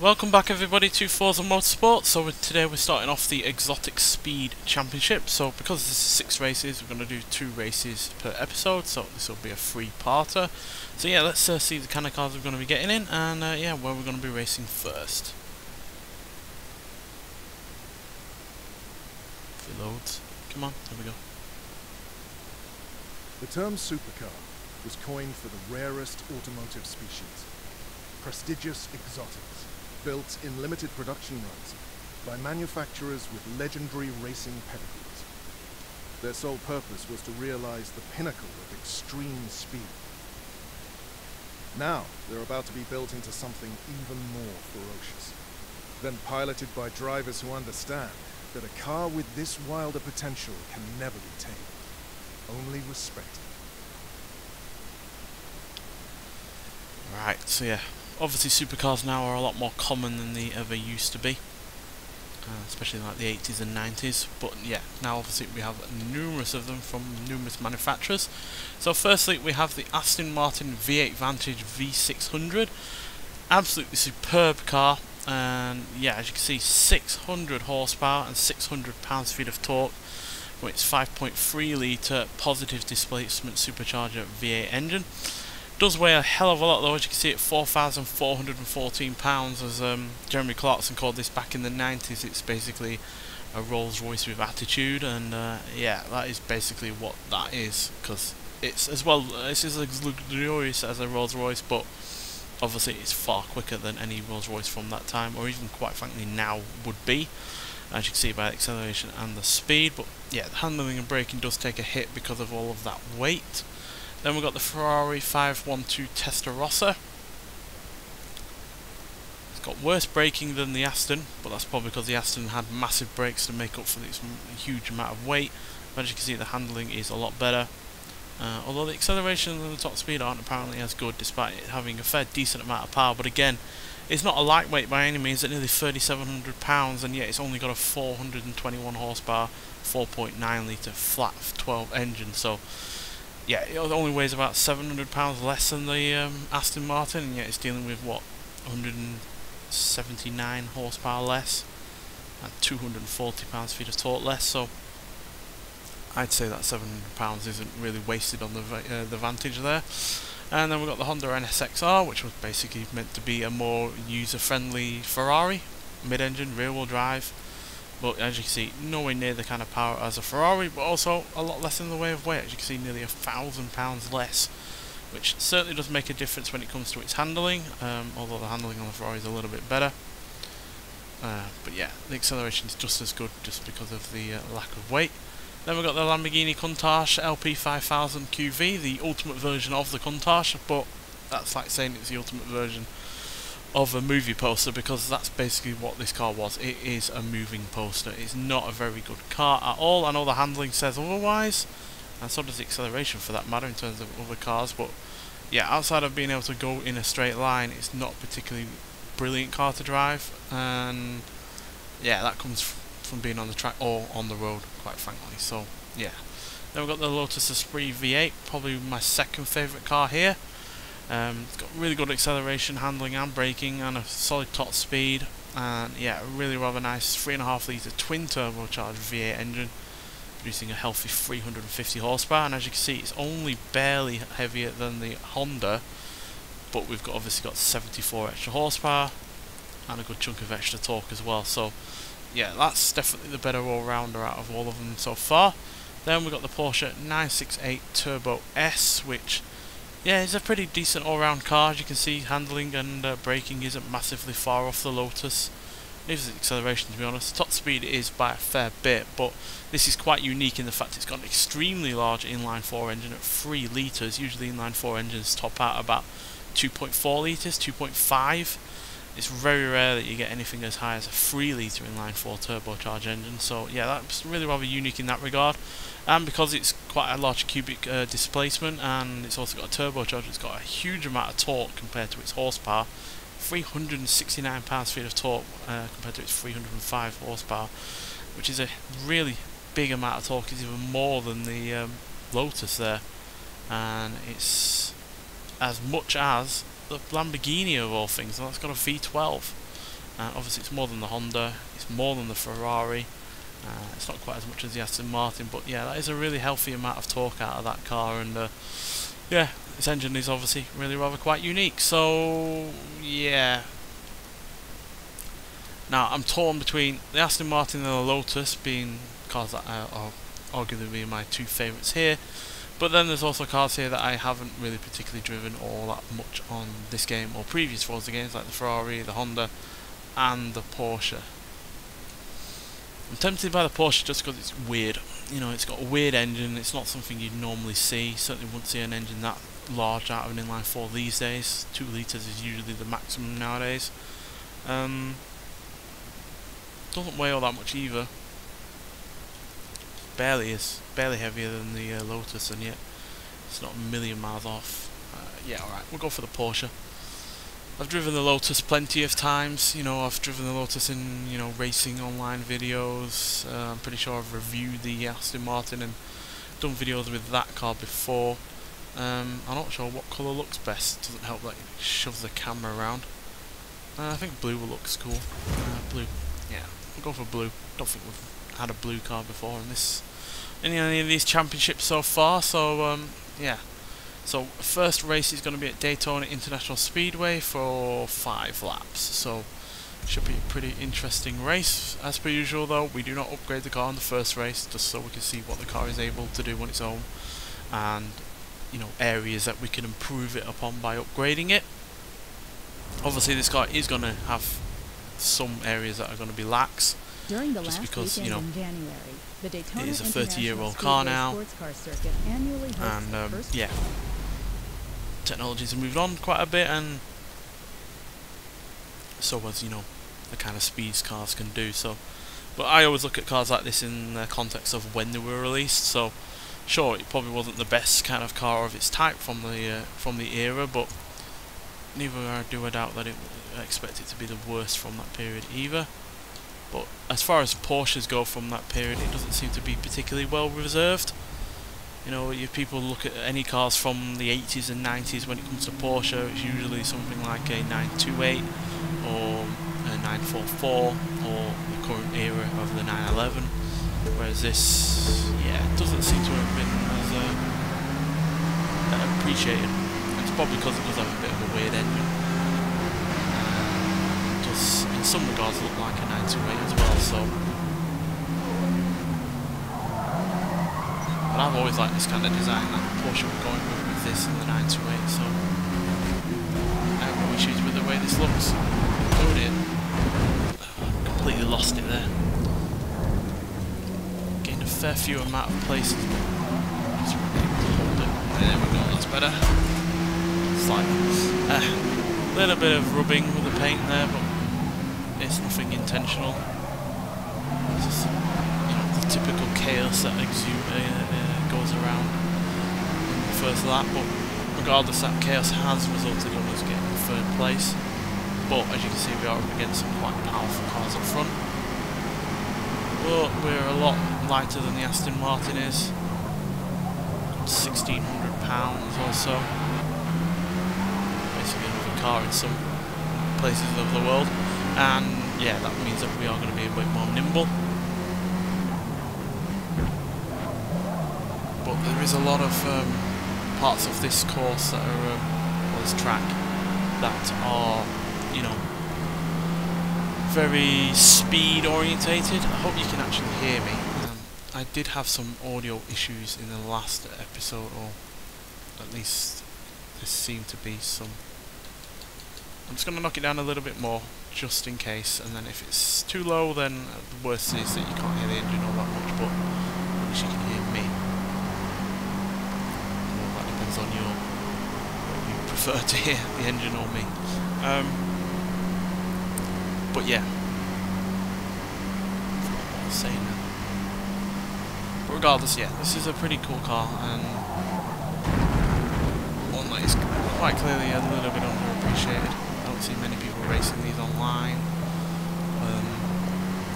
Welcome back everybody to Forza Motorsport. So today we're starting off the Exotic Speed Championship. So because this is 6 races, we're going to do 2 races per episode, so this will be a 3-parter. So yeah, let's see the kind of cars we're going to be getting in and yeah, where we're going to be racing first. If it loads. Come on, there we go. The term supercar was coined for the rarest automotive species. Prestigious exotics, built in limited production runs by manufacturers with legendary racing pedigrees. Their sole purpose was to realize the pinnacle of extreme speed. Now they're about to be built into something even more ferocious, then piloted by drivers who understand that a car with this wilder potential can never be tamed, only respected. Right, so yeah. Obviously, supercars now are a lot more common than they ever used to be, especially in like the 80s and 90s. But yeah, now obviously we have numerous of them from numerous manufacturers. So firstly, we have the Aston Martin V8 Vantage V600, absolutely superb car, and yeah, as you can see, 600 horsepower and 600 pounds-feet of torque from its 5.3 litre positive displacement supercharger V8 engine. Does weigh a hell of a lot though, as you can see, at 4,414 pounds, as Jeremy Clarkson called this back in the 90s. It's basically a Rolls-Royce with attitude, and yeah, that is basically what that is, because it's as well, it's as luxurious as a Rolls-Royce, but obviously it's far quicker than any Rolls-Royce from that time, or even quite frankly now would be, as you can see by the acceleration and the speed. But yeah, the handling and braking does take a hit because of all of that weight. Then we've got the Ferrari 512 Testarossa. It's got worse braking than the Aston, but that's probably because the Aston had massive brakes to make up for this huge amount of weight. But as you can see, the handling is a lot better. Although the acceleration and the top speed aren't apparently as good, despite it having a fair decent amount of power. But again, it's not a lightweight by any means, at nearly 3,700 pounds, and yet it's only got a 421 horsepower, 4.9 litre flat 12 engine. So yeah, it only weighs about 700 pounds less than the Aston Martin, and yet it's dealing with what, 179 horsepower less and 240 pounds-feet of torque less. So I'd say that 700 pounds isn't really wasted on the Vantage there. And then we've got the Honda NSX-R, which was basically meant to be a more user-friendly Ferrari, mid-engine, rear-wheel drive. But as you can see, nowhere near the kind of power as a Ferrari, but also a lot less in the way of weight. As you can see, nearly 1,000 pounds less, which certainly does make a difference when it comes to its handling, although the handling on the Ferrari is a little bit better. But yeah, the acceleration is just as good just because of the lack of weight. Then we've got the Lamborghini Countach LP5000QV, the ultimate version of the Countach, but that's like saying it's the ultimate version of a movie poster, because that's basically what this car was. It is a moving poster. It's not a very good car at all. I know the handling says otherwise, and so does the acceleration for that matter in terms of other cars, but yeah, outside of being able to go in a straight line, it's not a particularly brilliant car to drive, and yeah, that comes from being on the track or on the road, quite frankly. So yeah, then we've got the Lotus Esprit V8, probably my second favourite car here. It's got really good acceleration, handling and braking, and a solid top speed, and yeah, really rather nice 3.5 litre twin turbocharged V8 engine, producing a healthy 350 horsepower, and as you can see, it's only barely heavier than the Honda, but we've got obviously got 74 extra horsepower, and a good chunk of extra torque as well. So yeah, that's definitely the better all-rounder out of all of them so far. Then we've got the Porsche 968 Turbo S, which, yeah, it's a pretty decent all-round car. As you can see, handling and braking isn't massively far off the Lotus. Neither is the acceleration, to be honest. Top speed is by a fair bit, but this is quite unique in the fact it's got an extremely large inline-4 engine at 3 litres. Usually inline-4 engines top out about 2.4 litres, 2.5. It's very rare that you get anything as high as a 3 litre inline-4 turbocharged engine. So yeah, that's really rather unique in that regard. And because it's quite a large cubic displacement, and it's also got a turbocharger, it's got a huge amount of torque compared to its horsepower. 369 pounds-feet of torque compared to its 305 horsepower, which is a really big amount of torque. It's even more than the Lotus there, and it's as much as the Lamborghini of all things, and that's got a V12. Obviously it's more than the Honda, it's more than the Ferrari, it's not quite as much as the Aston Martin, but yeah, that is a really healthy amount of torque out of that car, and yeah, this engine is obviously really rather quite unique, so yeah. Now I'm torn between the Aston Martin and the Lotus being cars that are arguably my two favourites here, but then there's also cars here that I haven't really particularly driven all that much on this game or previous Forza games, like the Ferrari, the Honda and the Porsche. I'm tempted by the Porsche just because it's weird. You know, it's got a weird engine, it's not something you'd normally see. Certainly wouldn't see an engine that large out of an inline four these days. 2 litres is usually the maximum nowadays. Doesn't weigh all that much either. Barely heavier than the Lotus, and yet it's not a million miles off. Yeah, alright, we'll go for the Porsche. I've driven the Lotus plenty of times, you know, I've driven the Lotus in, you know, racing online videos, I'm pretty sure I've reviewed the Aston Martin and done videos with that car before. I'm not sure what colour looks best, doesn't help that it shoves the camera around. I think blue looks cool, blue, yeah, we'll go for blue. Don't think we've had a blue car before in this, in any of these championships so far, so yeah. So first race is going to be at Daytona International Speedway for 5 laps, so should be a pretty interesting race. As per usual though, we do not upgrade the car in the first race, just so we can see what the car is able to do on its own, and you know, areas that we can improve it upon by upgrading it. Obviously this car is going to have some areas that are going to be lax, just because, you know, it is a 30-year-old car now, and yeah, technologies have moved on quite a bit, and so as, you know, the kind of speeds cars can do. So, but I always look at cars like this in the context of when they were released. So, sure, it probably wasn't the best kind of car of its type from the era, but neither do I doubt that I expect it to be the worst from that period either. But as far as Porsches go from that period, it doesn't seem to be particularly well reserved. You know, if people look at any cars from the 80s and 90s when it comes to Porsche, it's usually something like a 928 or a 944 or the current era of the 911. Whereas this, yeah, doesn't seem to have been as appreciated. It's probably because it does have a bit of a weird engine. In some regards look like a 928 as well, so. But I've always liked this kind of design that Porsche were going with this and the 928, so I have no issues with the way this looks. Oh dear. Completely lost it there. Gained a fair few amount of places. Just hold it. There we go, that's better. Slightly. A little bit of rubbing with the paint there, but it's nothing intentional. It's just, you know, the typical chaos that goes around in the first lap, but regardless, that chaos has resulted in us getting third place. But as you can see, we are up against some quite powerful cars up front. But we're a lot lighter than the Aston Martin is. 1,600 pounds or so. Basically another car in some places of the world. And yeah, that means that we are going to be a bit more nimble. But there is a lot of parts of this course that are, well, this track, that are, you know, very speed orientated. I hope you can actually hear me. I did have some audio issues in the last episode, or at least there seemed to be some. I'm just going to knock it down a little bit more, just in case, and then if it's too low, then the worst is that you can't hear the engine all that much, but at least you can hear me. Well, that depends on your, what you prefer to hear, the engine or me. But yeah. I forgot what I was saying now. But regardless, yeah, this is a pretty cool car, and one that is quite clearly a little bit underappreciated. See many people racing these online.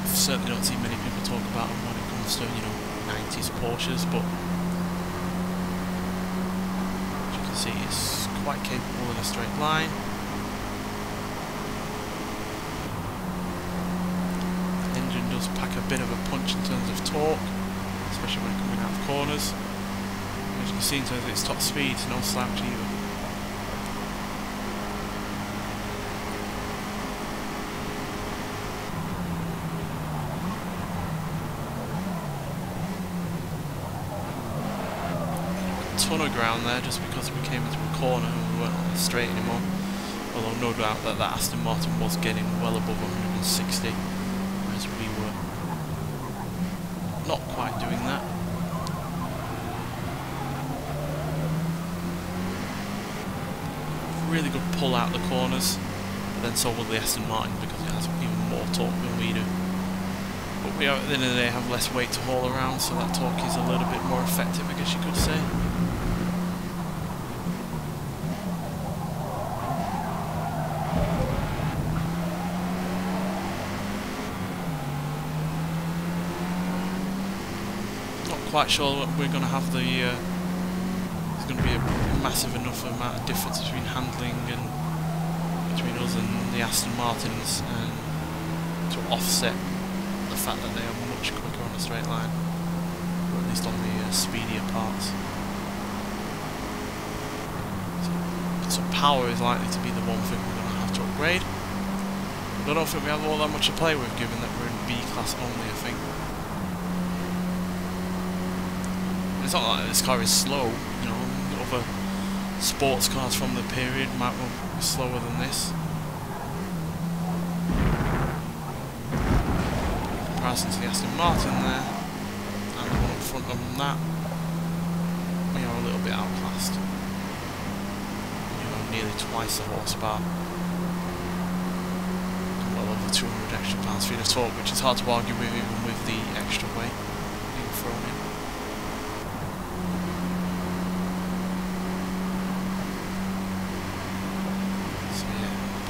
Certainly don't see many people talk about them when it comes to, you know, 90s Porsches, but as you can see, it's quite capable in a straight line. does pack a bit of a punch in terms of torque, especially when coming out of corners. As you can see in terms of its top speed, it's no slouch either. Ton of ground there just because we came into a corner and we weren't on the straight anymore. Although no doubt that Aston Martin was getting well above 160, whereas we were not quite doing that. Really good pull out the corners, but then so will the Aston Martin because it has even more torque than we do. But we are, at the end of the day, have less weight to haul around, so that torque is a little bit more effective, I guess you could say. Quite sure that we're going to have the there's going to be a massive enough amount of difference between handling and between us and the Aston Martins and to offset the fact that they are much quicker on a straight line, or at least on the speedier parts. So power is likely to be the one thing we're going to have to upgrade. But I don't think we have all that much to play with, given that we're in B class only, I think. It's not like this car is slow, you know, other sports cars from the period might well be slower than this. In comparison to the Aston Martin there, and the one up front on that, we are a little bit outclassed. You know, nearly twice the horsepower. Well over 200 extra pounds-feet of torque, which is hard to argue with even with the extra weight being thrown in.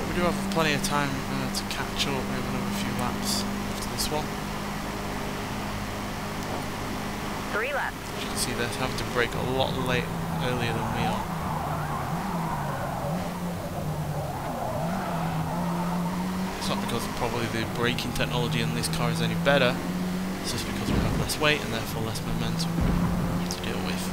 We do have plenty of time to catch up. We have another few laps after this one. 3 laps. As you can see, they're having to brake a lot earlier than we are. It's not because probably the braking technology in this car is any better. It's just because we have less weight and therefore less momentum to deal with.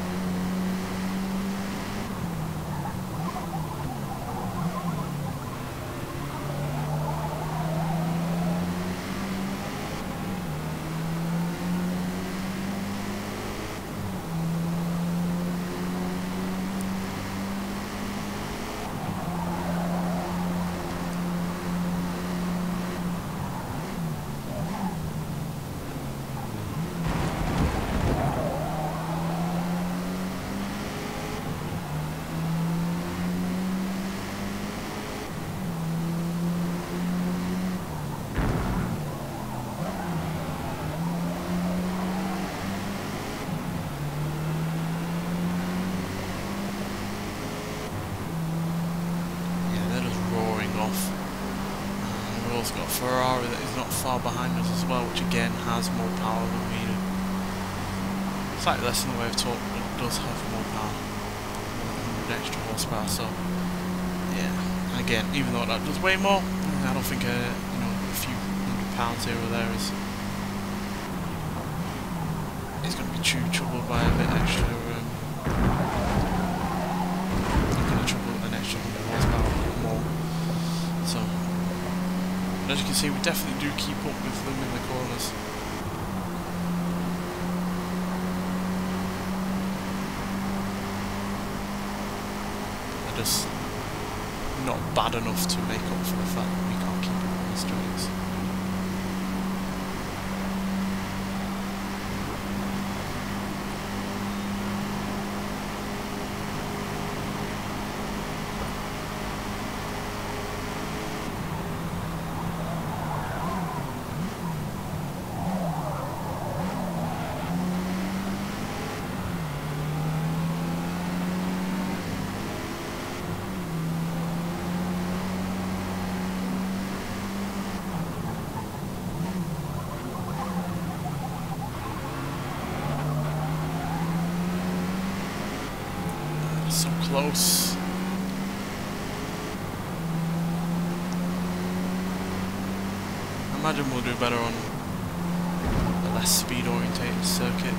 Ferrari that is not far behind us as well, which again has more power than we do. Slightly less in the way of torque, but it does have more power. 100 extra horsepower, so yeah. Again, even though that does weigh more, I don't think you know, a few £100 here or there is going to be troubled by a bit extra. Not going to trouble an extra 100 horsepower or more. So. As you can see, we definitely do keep up with them in the corners. They're just not bad enough to make up for the fact that we can't keep up on the straights. So close. I imagine we'll do better on a speed-orientated circuit.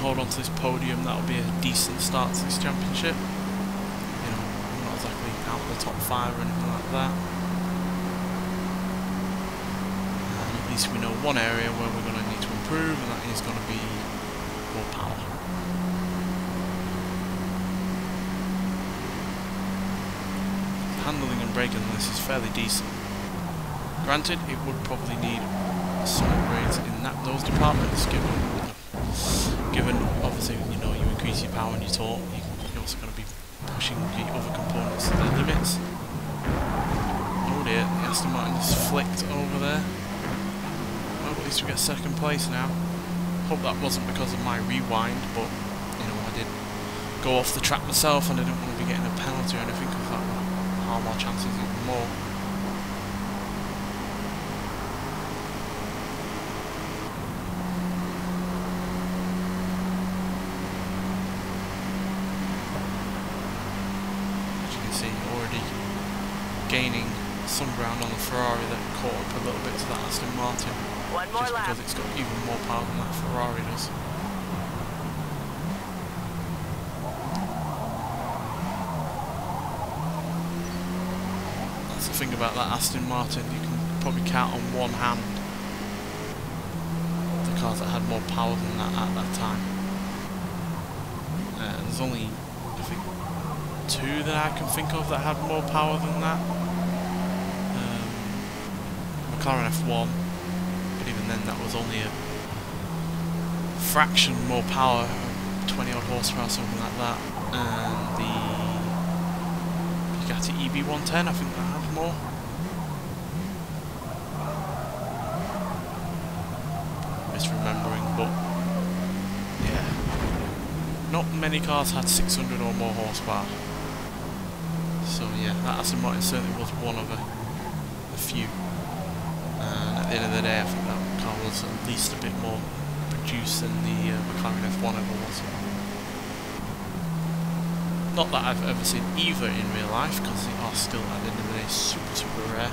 Hold on to this podium, that'll be a decent start to this championship. You know, we're not exactly out of the top 5 or anything like that. And at least we know one area where we're going to need to improve, and that is going to be more power. Handling and braking on this is fairly decent. Granted, it would probably need some upgrades in those departments, given obviously, you know, you increase your power and your torque, you're also going to be pushing the other components to their limits. Oh dear, the Aston Martin just flicked over there. Well, at least we get second place now. Hope that wasn't because of my rewind, but you know, I did go off the track myself and I didn't want to be getting a penalty or anything because that would harm our chances even more. Gaining some ground on the Ferrari that caught up a little bit to that Aston Martin. One more lap. Because it's got even more power than that Ferrari does. That's the thing about that Aston Martin, you can probably count on one hand the cars that had more power than that at that time. There's only, I think, 2 that I can think of that had more power than that. McLaren F1, but even then that was only a fraction more power, 20 odd horsepower, something like that. And the Bugatti EB110, I think that had more. Misremembering, but yeah, not many cars had 600 or more horsepower. So yeah, that Aston Martin certainly was one of a few. And at the end of the day, I think that car was at least a bit more produced than the McLaren F1 ever was. Not that I've ever seen either in real life, because they are still, at the end of the day, super, super rare.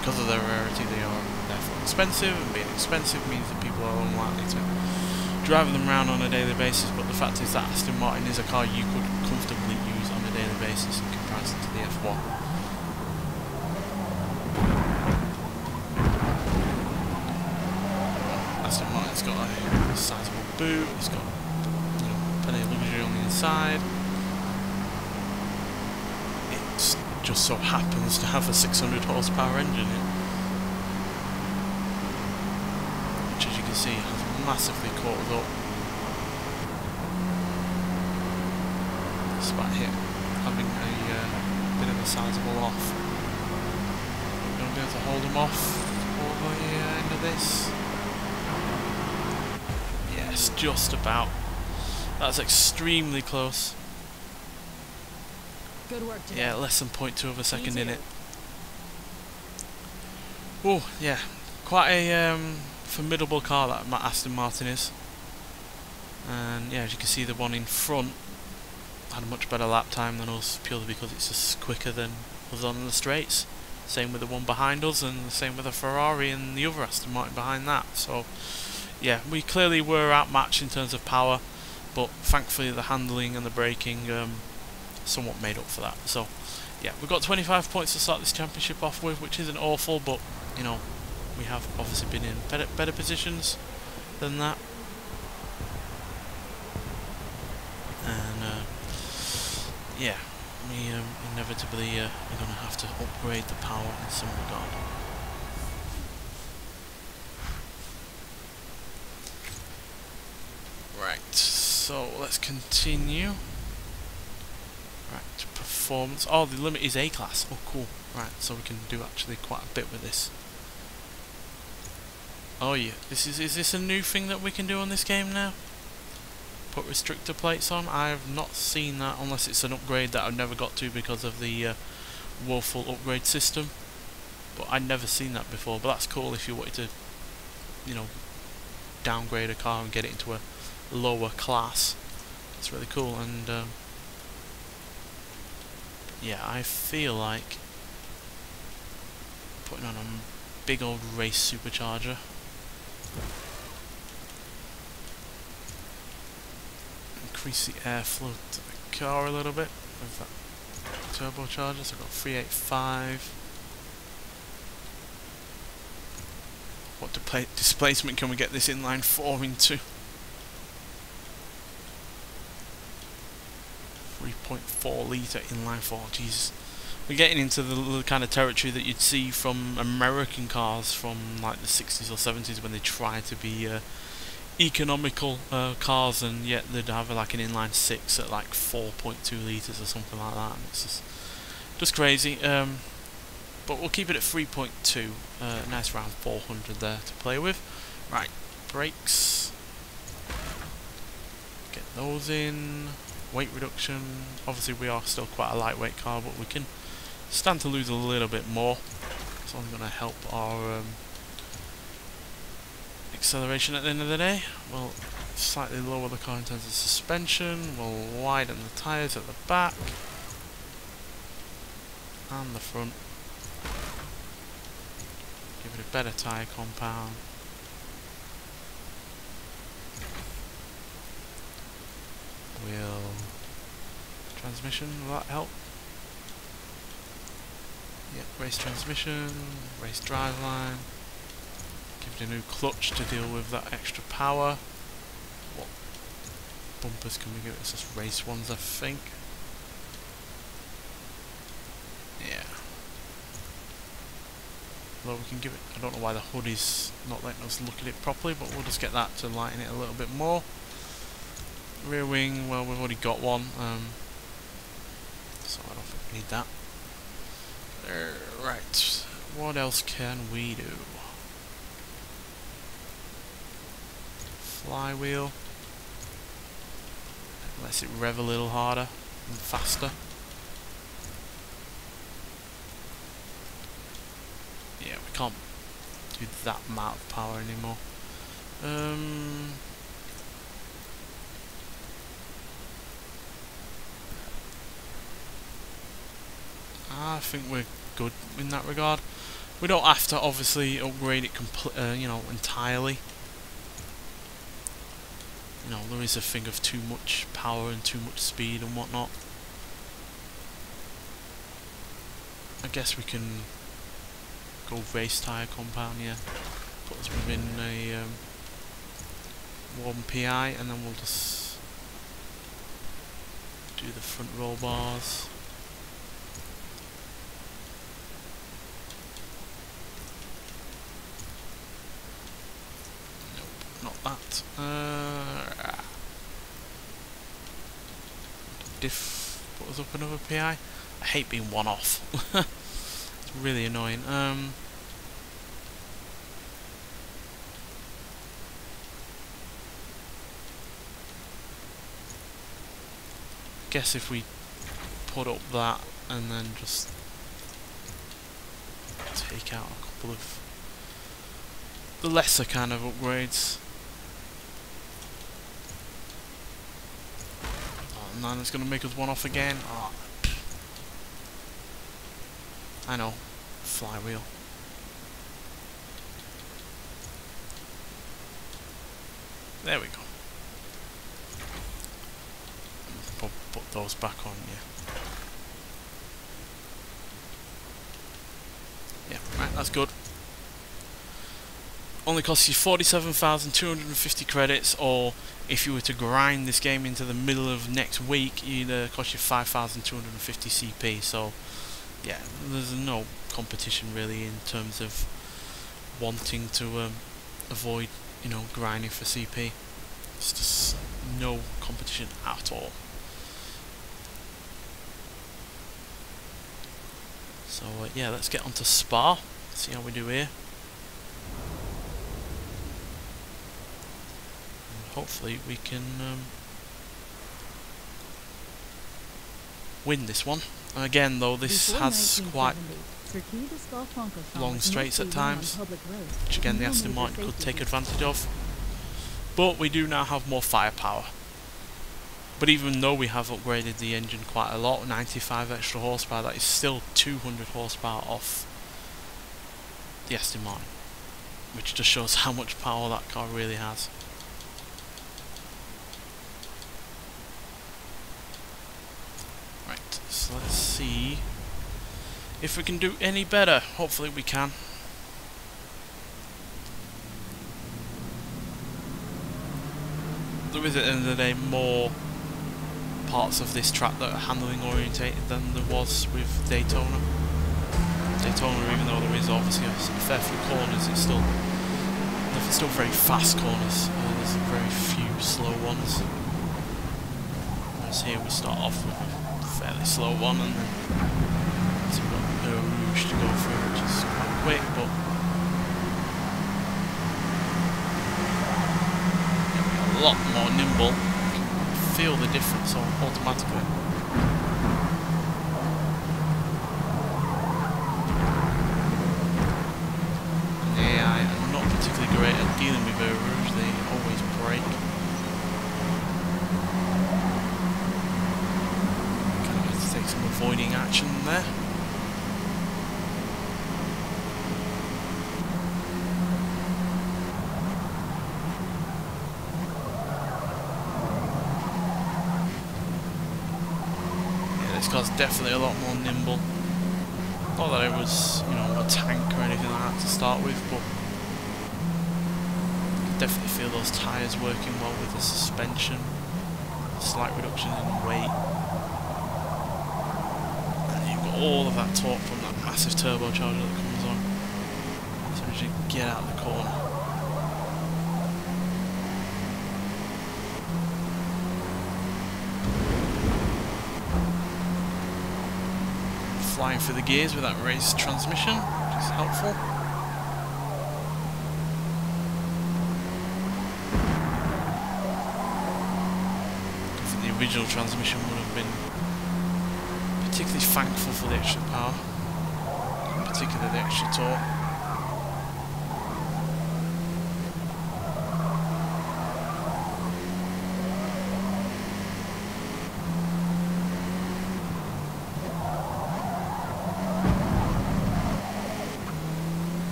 Because of their rarity, they are therefore expensive, and being expensive means that people are unlikely to driving them around on a daily basis, but the fact is that Aston Martin is a car you could comfortably use on a daily basis in comparison to the F1. Aston Martin's got a sizable boot, it's got, you know, plenty of luxury on the inside. It just so happens to have a 600 horsepower engine in it, which, as you can see, has massively caught us up. Despite him having a bit of a sizable off. We're going to be able to hold him off over the end of this. Yes, just about. That's extremely close. Good work, Jim. Yeah, less than 0.2 of a second in it. Oh, yeah. Quite a formidable car that Aston Martin is, and yeah, as you can see, the one in front had a much better lap time than us purely because it's just quicker than us on the straights. Same with the one behind us, and the same with the Ferrari and the other Aston Martin behind that. So yeah, we clearly were outmatched in terms of power, but thankfully the handling and the braking somewhat made up for that. So yeah, we've got 25 points to start this championship off with, which isn't awful, but you know, we have obviously been in better positions than that. And yeah, we inevitably are going to have to upgrade the power in some regard. Right, so let's continue. Right, performance. Oh, the limit is A-class. Oh, cool. Right, so we can do actually quite a bit with this. Oh yeah, is this a new thing that we can do on this game now? Put restrictor plates on? I have not seen that, unless it's an upgrade that I've never got to because of the Woeful upgrade system. But I'd never seen that before, but that's cool if you wanted to, you know, downgrade a car and get it into a lower class. It's really cool, and yeah, I feel like putting on a big old race supercharger. Increase the airflow to the car a little bit with that turbocharger, so I've got 385. What displacement can we get this inline 4 into? 3.4 litre inline 4, jeez. We're getting into the kind of territory that you'd see from American cars from like the 60s or 70s when they try to be economical cars, and yet they'd have like an inline 6 at like 4.2 litres or something like that, and it's just crazy. But we'll keep it at 3.2, nice round 400 there to play with. Right, brakes, get those in, weight reduction. Obviously we are still quite a lightweight car, but we can stand to lose a little bit more, so I'm going to help our acceleration at the end of the day. We'll slightly lower the car in terms of suspension, we'll widen the tyres at the back and the front. Give it a better tyre compound. We'll... transmission, will that help? Yep, race transmission, race driveline. Give it a new clutch to deal with that extra power. What bumpers can we give it? It's just race ones, I think. Although we can give it, I don't know why the hood is not letting us look at it properly, but we'll just get that to lighten it a little bit more. Rear wing, well, we've already got one, so I don't think we need that. Right, what else can we do? Flywheel. Lets it rev a little harder and faster. Can't do that amount of power anymore. I think we're good in that regard. We don't have to obviously upgrade it you know, entirely. You know, there is a thing of too much power and too much speed and whatnot. I guess we can go race tyre compound, yeah. Put us within a 1 PI, and then we'll just do the front roll bars. Nope, not that. Diff, put us up another PI. I hate being one off. Really annoying. Guess if we put up that and then just take out a couple of the lesser kind of upgrades. Oh man, it's gonna make us one off again. Oh. I know, flywheel. There we go. Put those back on, yeah. Yeah, right, that's good. Only costs you 47,250 credits, or if you were to grind this game into the middle of next week, it'd cost you 5,250 CP, so... yeah, there's no competition really in terms of wanting to avoid, you know, grinding for CP. It's just no competition at all. So yeah, let's get onto Spa. See how we do here. hopefully we can win this one. Again though, this has quite long straights at times, which again the Aston Martin could take advantage of. But we do now have more firepower. But even though we have upgraded the engine quite a lot, 95 extra horsepower, that is still 200 horsepower off the Aston Martin, which just shows how much power that car really has. Right, so let's see if we can do any better. Hopefully we can. There is at the end of the day more parts of this track that are handling orientated than there was with Daytona. Daytona, even though there is obviously a fair few corners, it's still very fast corners. There's very few slow ones. Whereas here we start off with a fairly slow one, and then so we've got Eau Rouge to go through, which is quite quick, but a lot more nimble. You can feel the difference automatically. And the AI are not particularly great at dealing with Eau Rouge, they always break. Kind of have to take some avoiding action there. It's definitely a lot more nimble. Not that it was, you know, a tank or anything like that to start with, but you can definitely feel those tyres working well with the suspension. Slight reduction in weight. And you've got all of that torque from that massive turbocharger that comes on. As soon as you get out of the corner. Flying through the gears with that race transmission, which is helpful. I think the original transmission would have been particularly thankful for the extra power, in particular the extra torque.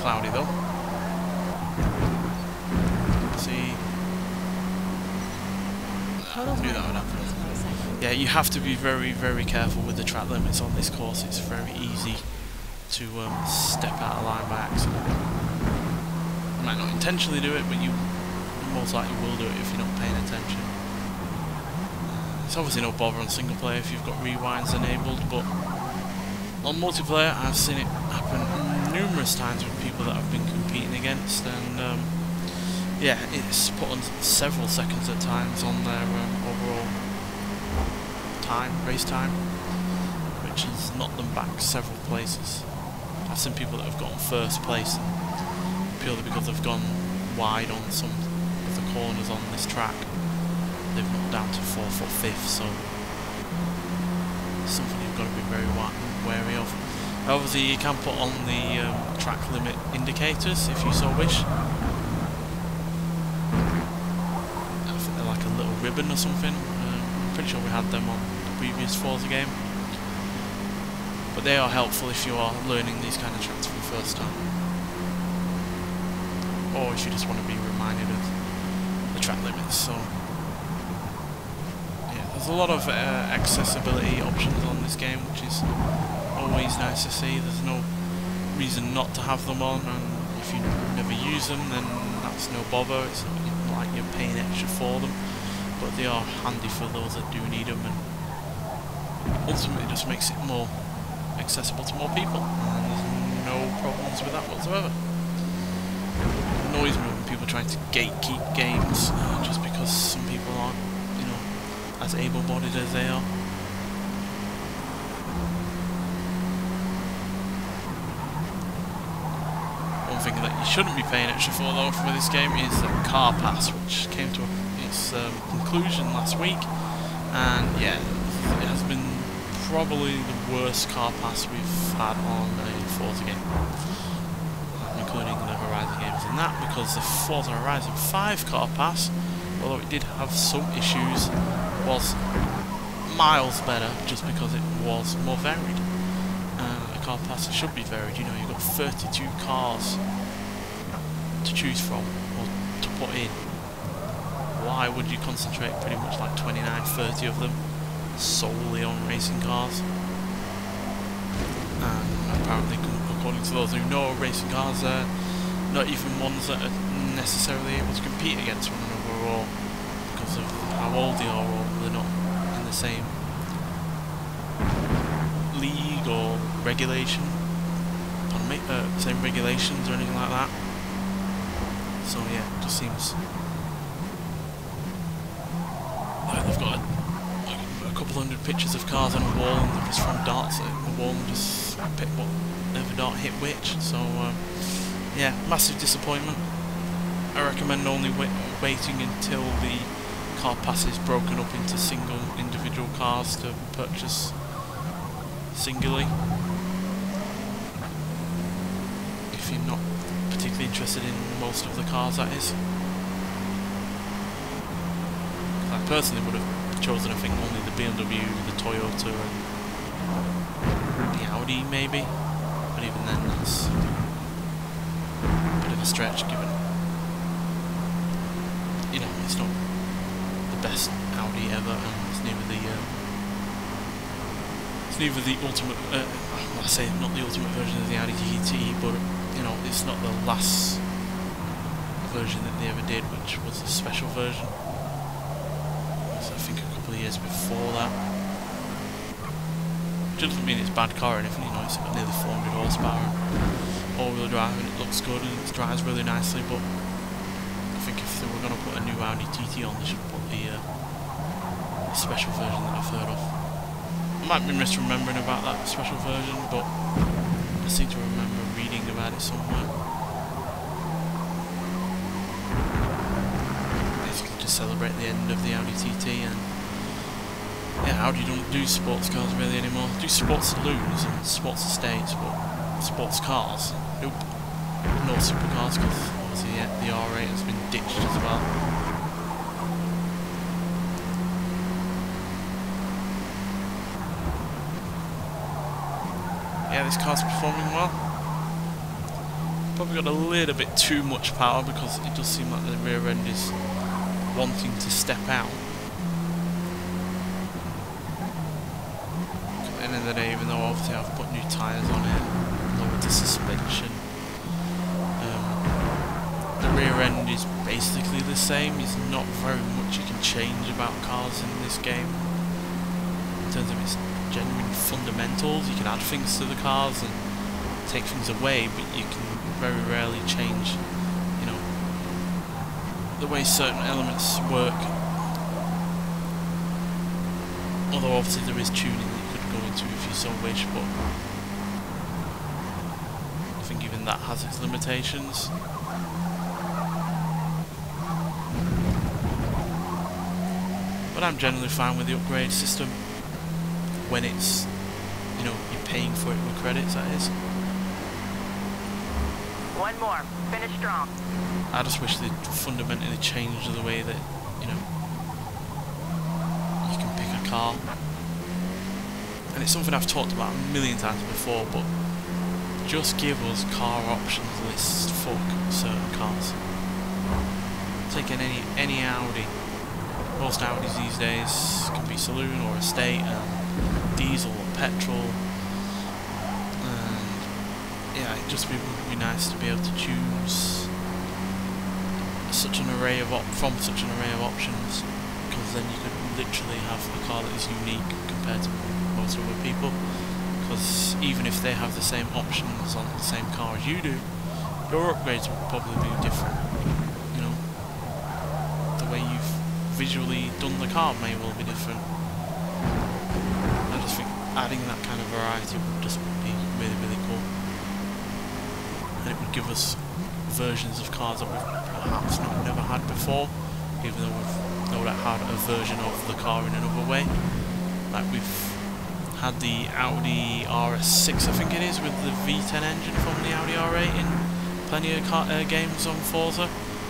Cloudy though. See, I knew that would happen. Yeah, you have to be very, very careful with the track limits on this course. It's very easy to step out of line by accident. You might not intentionally do it, but you most likely will do it if you're not paying attention. It's obviously no bother on single player if you've got rewinds enabled, but on multiplayer, I've seen it happen numerous times with people that I've been competing against, and yeah, it's put on several seconds at times on their overall time, race time, which has knocked them back several places. I've seen people that have gotten first place purely because they've gone wide on some of the corners on this track. They've knocked down to 4th or 5th, so it's something you've got to be very wary of. Obviously, you can put on the track limit indicators if you so wish. I think they're like a little ribbon or something. I'm pretty sure we had them on the previous Forza game. But they are helpful if you are learning these kind of tracks for the first time. Or if you just want to be reminded of the track limits. So, yeah, there's a lot of accessibility options on this game, which is always nice to see. There's no reason not to have them on, and if you never use them, then that's no bother. It's not like you're paying extra for them, but they are handy for those that do need them, and ultimately just makes it more accessible to more people. And there's no problems with that whatsoever. It annoys me when people try to gatekeep games just because some people aren't, you know, as able-bodied as they are. One thing that you shouldn't be paying extra for though for this game is the car pass, which came to its conclusion last week, and yeah, it has been probably the worst car pass we've had on a Forza game, including the Horizon games and that, because the Forza Horizon 5 car pass, although it did have some issues, was miles better just because it was more varied. A car pass should be varied, you know, you've got 32 cars to choose from or to put in. Why would you concentrate pretty much like 29, 30 of them solely on racing cars? And apparently, according to those who know, racing cars are not even ones that are necessarily able to compete against one another, or because of how old they are, or they're not in the same league or regulation, same regulations or anything like that. So yeah, it just seems they've got a couple hundred pictures of cars on a wall, and they're just throwing darts at the wall and just pick what never dart hit which. So yeah, massive disappointment. I recommend only waiting until the car pass is broken up into single individual cars to purchase singularly, if you're not particularly interested in most of the cars, that is. I personally would have chosen, I think, only the BMW, the Toyota, and the Audi maybe, but even then that's a bit of a stretch given, you know, it's not the best Audi ever, and it's neither the ultimate, I say not the ultimate version of the Audi TT, but you know, it's not the last version that they ever did, which was a special version. It was, I think, a couple of years before that. Which doesn't mean it's a bad car or anything, you know, it's got nearly 400 horsepower, all-wheel drive, and it looks good, and it drives really nicely, but I think if they were going to put a new Audi TT on, they should put the special version that I've heard of. I might be misremembering about that special version, but I seem to remember reading about it somewhere. Basically to celebrate the end of the Audi TT, and yeah, Audi don't do sports cars really anymore. They do sports saloons and sports estates, but sports cars, nope. No supercars, because obviously yeah, the R8 has been ditched as well. Yeah, this car's performing well. Probably got a little bit too much power, because it does seem like the rear end is wanting to step out. At the end of the day, even though obviously I've put new tyres on it, lowered the suspension, the rear end is basically the same. There's not very much you can change about cars in this game in terms of its genuine fundamentals. You can add things to the cars and take things away, but you can very rarely change, you know, the way certain elements work. Although obviously there is tuning that you could go into if you so wish, but I think even that has its limitations. But I'm generally fine with the upgrade system, when it's, you know, you're paying for it with credits, that is. One more. Finish strong. I just wish they'd fundamentally changed the way that, you know, you can pick a car. And it's something I've talked about a million times before, but just give us car options lists for certain cars. Taking any Audi. Most Audis these days can be saloon or estate, diesel or petrol, and yeah, it just would be nice to be able to choose such an array of options, because then you could literally have a car that is unique compared to most other people. Because because even if they have the same options on the same car as you do, your upgrades will probably be different. You know, the way you've visually done the car may well be different. I just think adding that kind of variety would just be really, really cool. And it would give us versions of cars that we've perhaps never had before, even though we've no doubt had a version of the car in another way. Like we've had the Audi RS6, I think it is, with the V10 engine from the Audi R8 in plenty of games on Forza,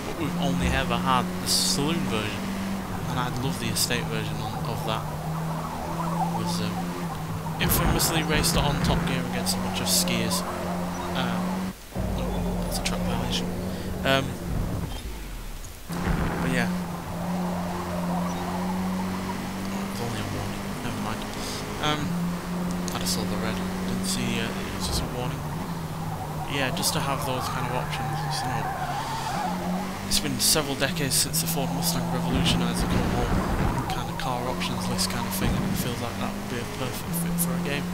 but we've only ever had the saloon version, and I'd love the estate version of that. It was infamously raced on Top Gear against a bunch of skiers. Oh, that's a track violation. But yeah. It's only a warning, never mind. I just saw the red, didn't see it was just a warning. Yeah, just to have those kind of options. You know, it's been several decades since the Ford Mustang revolutionised the whole kind of car options list kind of thing, and it feels like that would be a perfect fit for a game.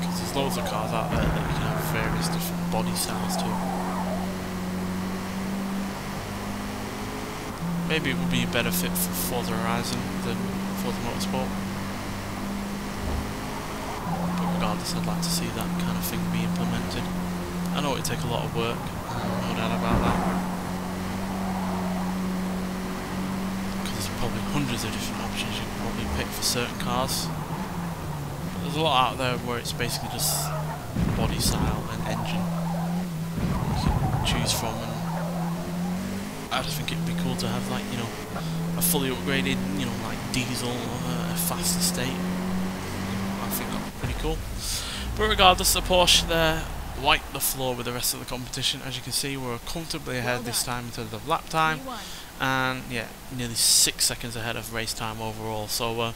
Because there's loads of cars out there that you can have various different body styles too. Maybe it would be a better fit for Forza Horizon than Forza Motorsport. But regardless, I'd like to see that kind of thing be implemented. I know it'd take a lot of work, no doubt about that. Because there's probably hundreds of different options you can probably pick for certain cars. But there's a lot out there where it's basically just body style and engine you can choose from. And I just think it'd be cool to have, like, you know, a fully upgraded, you know, like diesel or a fast estate. I think that'd be pretty cool. But regardless, the Porsche there wiped the floor with the rest of the competition. As you can see, we're comfortably ahead this time in terms of lap time, and yeah, nearly 6 seconds ahead of race time overall. So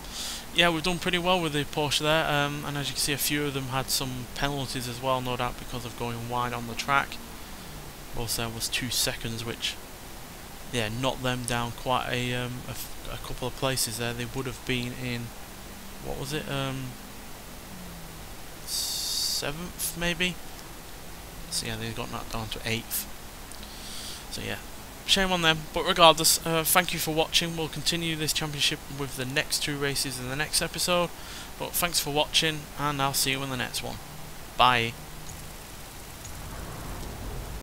yeah, we've done pretty well with the Porsche there, and as you can see, a few of them had some penalties as well, no doubt because of going wide on the track. Also, there was 2 seconds, which, yeah, knocked them down quite a couple of places there. They would have been in, what was it, 7th maybe? So yeah, they got knocked down to 8th. So yeah, shame on them. But regardless, thank you for watching. We'll continue this championship with the next 2 races in the next episode. But thanks for watching, and I'll see you in the next one. Bye.